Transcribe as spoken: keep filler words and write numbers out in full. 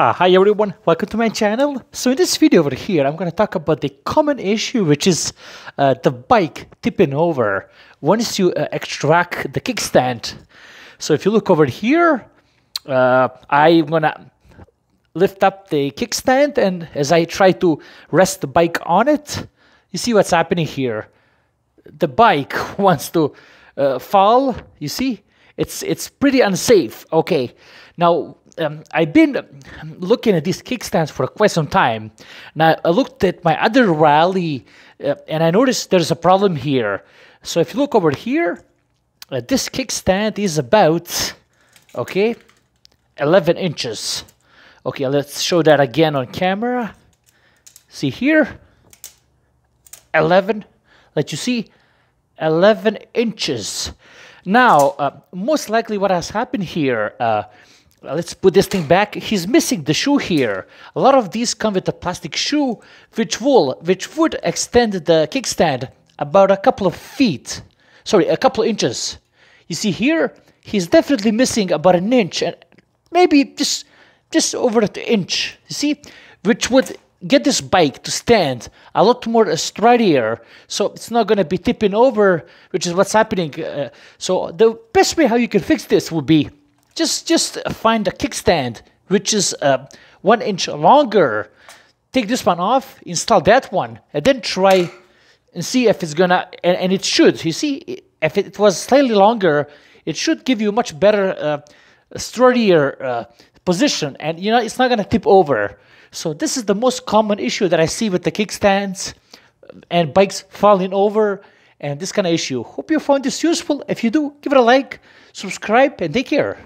Uh, hi everyone, welcome to my channel. So in this video over here, I'm going to talk about the common issue, which is uh, the bike tipping over once you uh, extract the kickstand. So if you look over here, uh, I'm going to lift up the kickstand, and as I try to rest the bike on it, you see what's happening here. The bike wants to uh, fall, you see? It's, it's pretty unsafe. Okay, now um, I've been looking at these kickstands for quite some time. Now I looked at my other rally uh, and I noticed there's a problem here. So if you look over here, uh, this kickstand is about, okay, eleven inches. Okay, let's show that again on camera. See here, eleven, let you see, eleven inches. Now, uh, most likely what has happened here, uh, let's put this thing back, he's missing the shoe here. A lot of these come with a plastic shoe, which will, which would extend the kickstand about a couple of feet, sorry, a couple of inches. You see here, he's definitely missing about an inch, and maybe just, just over an inch, you see, which would get this bike to stand a lot more sturdier, so it's not going to be tipping over, which is what's happening. Uh, so the best way how you can fix this would be just just find a kickstand which is uh, one inch longer. Take this one off, install that one, and then try and see if it's gonna. And, and it should. You see, if it was slightly longer, it should give you a much better, uh, sturdier uh, position, and you know it's not going to tip over. So this is the most common issue that I see with the kickstands and bikes falling over and this kind of issue. Hope you found this useful. If you do, give it a like, subscribe, and take care.